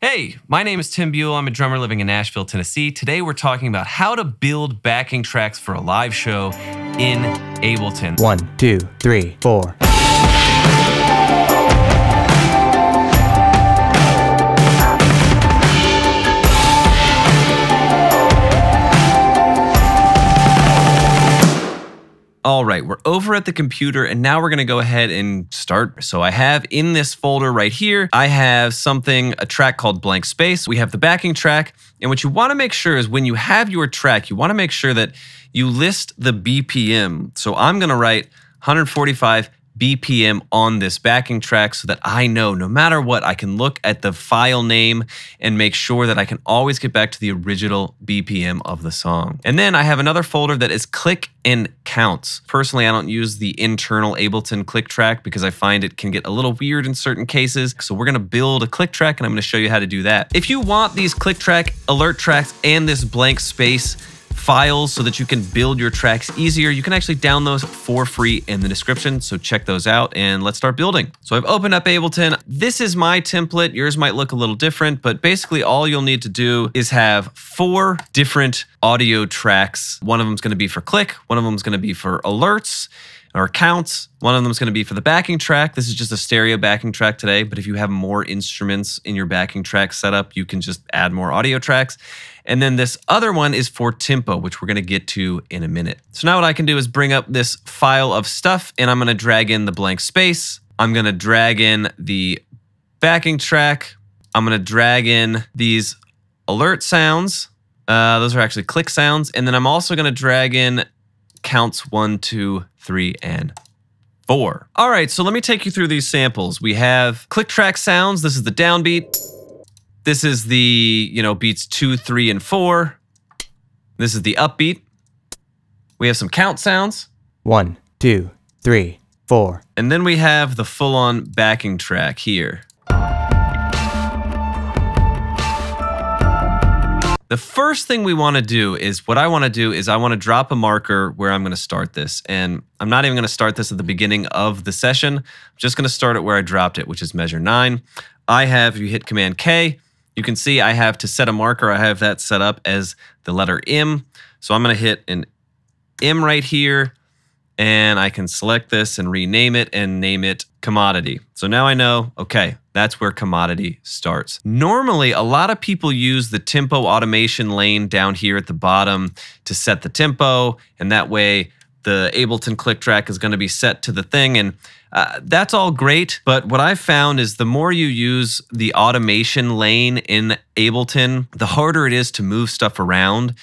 Hey, my name is Tim Buell. I'm a drummer living in Nashville, Tennessee. Today we're talking about how to build backing tracks for a live show in Ableton. 1, 2, 3, 4. All right, we're over at the computer and now we're gonna go ahead and start. So I have in this folder right here, I have a track called Blank Space. We have the backing track. And what you wanna make sure is when you have your track, you wanna make sure that you list the BPM. So I'm gonna write 145 BPM on this backing track so that I know no matter what, I can look at the file name and make sure that I can always get back to the original BPM of the song. And then I have another folder that is click and counts. Personally, I don't use the internal Ableton click track because I find it can get a little weird in certain cases. So we're gonna build a click track and I'm gonna show you how to do that. If you want these click track, alert tracks, and this blank space files so that you can build your tracks easier, you can actually download those for free in the description. So check those out and let's start building. So I've opened up Ableton. This is my template. Yours might look a little different, but basically all you'll need to do is have 4 different audio tracks. One of them is going to be for click. One of them is going to be for alerts or counts. One of them is going to be for the backing track. This is just a stereo backing track today, but if you have more instruments in your backing track setup, you can just add more audio tracks. And then this other one is for tempo, which we're going to get to in a minute. So now what I can do is bring up this file of stuff and I'm going to drag in the blank space. I'm going to drag in the backing track. I'm going to drag in these alert sounds. Those are actually click sounds. And then I'm also going to drag in counts 1, 2, 3, and 4. All right, so let me take you through these samples. We have click track sounds. This is the downbeat. This is the, you know, beats 2, 3, and 4. This is the upbeat. We have some count sounds. 1, 2, 3, 4. And then we have the full-on backing track here. The first thing we want to do is, I want to drop a marker where I'm going to start this. And I'm not even going to start this at the beginning of the session. I'm just going to start it where I dropped it, which is measure 9. If you hit Command-K, you can see I have to set a marker. I have that set up as the letter M. So I'm going to hit an M right here, and I can select this and rename it and name it commodity. So now I know, okay, that's where commodity starts. Normally, a lot of people use the tempo automation lane down here at the bottom to set the tempo, and that way the Ableton click track is going to be set to the thing, and that's all great. But what I've found is the more you use the automation lane in Ableton, the harder it is to move stuff around.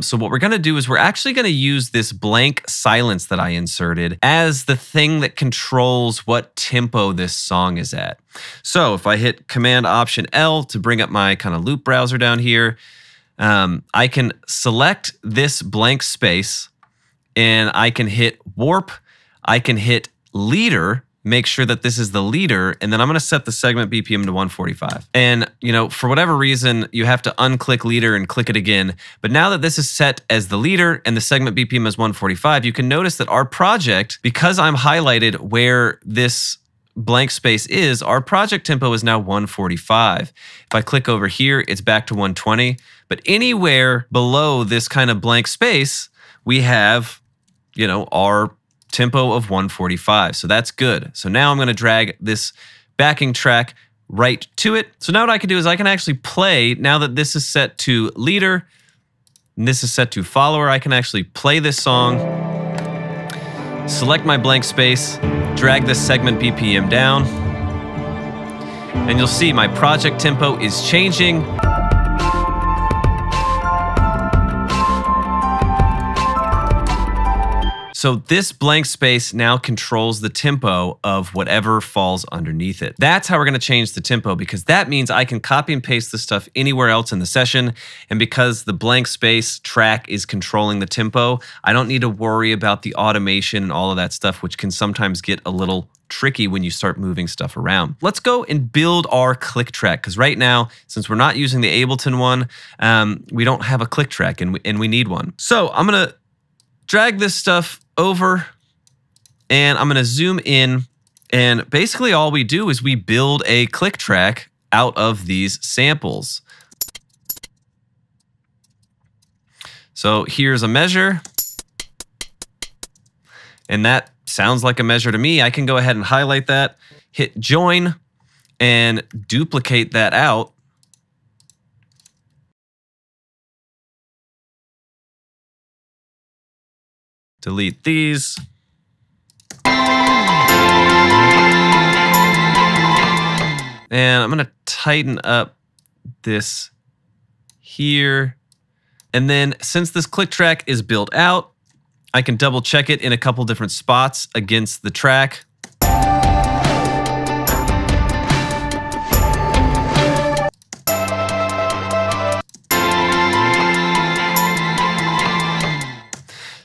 So what we're going to do is we're actually going to use this blank silence that I inserted as the thing that controls what tempo this song is at. So if I hit Command-Option-L to bring up my kind of loop browser down here, I can select this blank space and I can hit warp, I can hit leader, make sure that this is the leader, and then I'm gonna set the segment BPM to 145. And you know, for whatever reason, you have to unclick leader and click it again. But now that this is set as the leader and the segment BPM is 145, you can notice that our project, because I'm highlighted where this blank space is, our project tempo is now 145. If I click over here, it's back to 120. But anywhere below this kind of blank space, we have, you know, our tempo of 145. So that's good. So now I'm going to drag this backing track right to it. So now what I can do is I can actually play, now that this is set to leader and this is set to follower, I can actually play this song, select my blank space, drag this segment BPM down, and you'll see my project tempo is changing. So this blank space now controls the tempo of whatever falls underneath it. That's how we're going to change the tempo, because that means I can copy and paste this stuff anywhere else in the session. And because the blank space track is controlling the tempo, I don't need to worry about the automation and all of that stuff, which can sometimes get a little tricky when you start moving stuff around. Let's go and build our click track, because right now, since we're not using the Ableton one, we don't have a click track and we need one. So I'm going to drag this stuff over and I'm going to zoom in, and basically all we do is we build a click track out of these samples. So here's a measure, and that sounds like a measure to me. I can go ahead and highlight that, hit join, and duplicate that out. Delete these. And I'm gonna tighten up this here. And then since this click track is built out, I can double check it in a couple different spots against the track.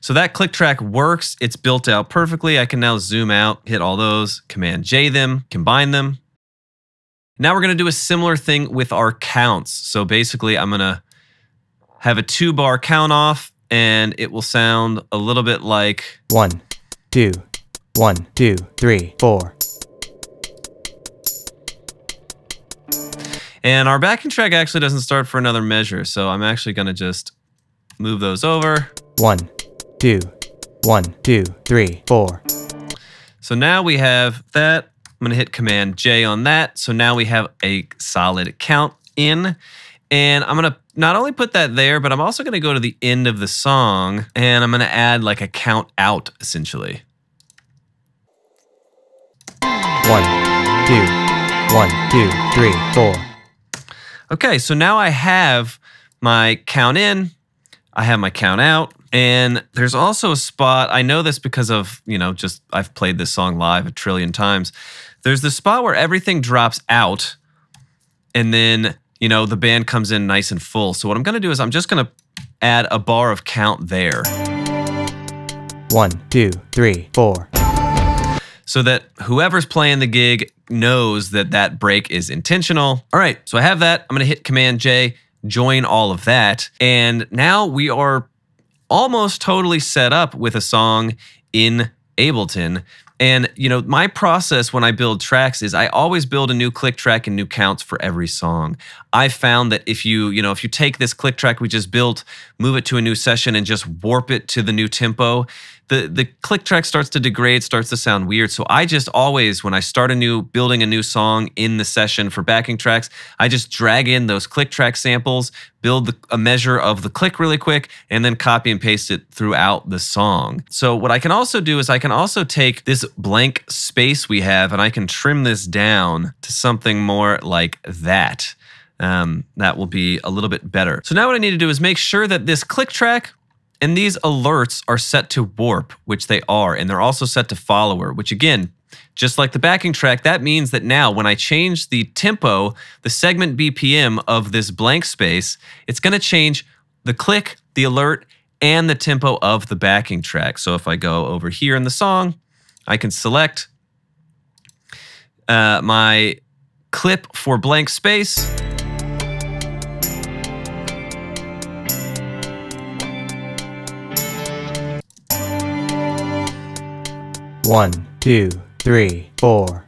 So that click track works. It's built out perfectly. I can now zoom out, hit all those, Command-J them, combine them. Now we're gonna do a similar thing with our counts. So basically I'm gonna have a 2-bar count off, and it will sound a little bit like 1, 2, 1, 2, 3, 4. And our backing track actually doesn't start for another measure. So I'm actually gonna just move those over. 1, 2, 1, 2, 3, 4. So now we have that. I'm gonna hit Command-J on that. So now we have a solid count in. And I'm gonna not only put that there, but I'm also gonna go to the end of the song and I'm gonna add like a count out essentially. 1, 2, 1, 2, 3, 4. Okay, so now I have my count in, I have my count out. And there's also a spot, I know this because of, you know, just I've played this song live a trillion times. There's the spot where everything drops out and then, you know, the band comes in nice and full. So what I'm gonna do is I'm just gonna add a bar of count there. 1, 2, 3, 4. So that whoever's playing the gig knows that that break is intentional. All right, so I have that. I'm gonna hit Command-J, join all of that. And now we are almost totally set up with a song in Ableton. And you know, my process when I build tracks is I always build a new click track and new counts for every song. I found that if you take this click track we just built, move it to a new session and just warp it to the new tempo, the click track starts to degrade, starts to sound weird. So I just always, when I start building a new song in the session for backing tracks, I just drag in those click track samples, build a measure of the click really quick, and then copy and paste it throughout the song. So what I can also do is I can also take this blank space we have and I can trim this down to something more like that. That will be a little bit better. So now what I need to do is make sure that this click track and these alerts are set to warp, which they are, and they're also set to follower, which again, just like the backing track, that means that now when I change the tempo, the segment BPM of this blank space, it's gonna change the click, the alert, and the tempo of the backing track. So if I go over here in the song, I can select my clip for blank space. One, two, three, four.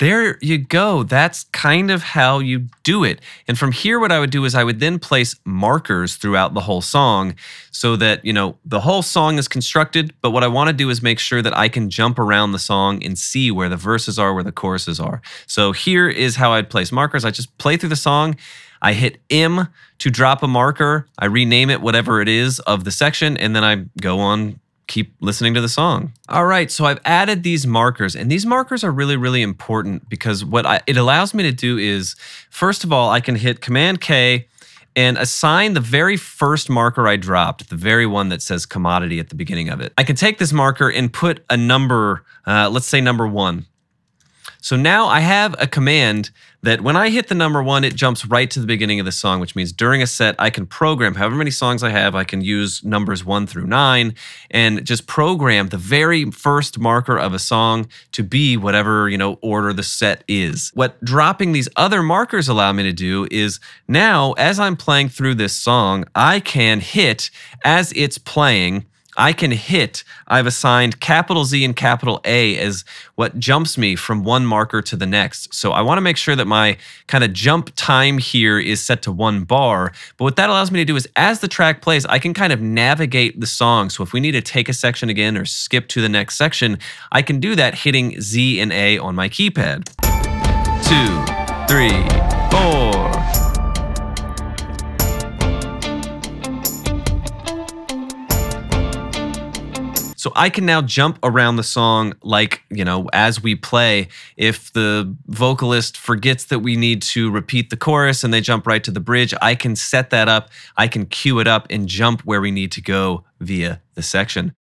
There you go. That's kind of how you do it. And from here, what I would do is I would then place markers throughout the whole song so that, you know, the whole song is constructed. But what I want to do is make sure that I can jump around the song and see where the verses are, where the choruses are. So here is how I'd place markers. I just play through the song. I hit M to drop a marker. I rename it whatever it is of the section, and then I go on, keep listening to the song. All right, so I've added these markers, and these markers are really, really important because what it allows me to do is, first of all, I can hit Command-K and assign the very first marker I dropped, the very one that says commodity at the beginning of it. I can take this marker and put a number, let's say number 1. So now I have a command that when I hit the number one, it jumps right to the beginning of the song, which means during a set, I can program however many songs I have. I can use numbers 1 through 9 and just program the very first marker of a song to be whatever, you know, order the set is. What dropping these other markers allow me to do is now, as I'm playing through this song, I can hit, as it's playing, I can hit, I've assigned capital Z and capital A as what jumps me from one marker to the next. So I want to make sure that my kind of jump time here is set to 1 bar. But what that allows me to do is as the track plays, I can kind of navigate the song. So if we need to take a section again or skip to the next section, I can do that hitting Z and A on my keypad. 2, 3, 4. So I can now jump around the song like, you know, as we play. If the vocalist forgets that we need to repeat the chorus and they jump right to the bridge, I can set that up. I can cue it up and jump where we need to go via the section.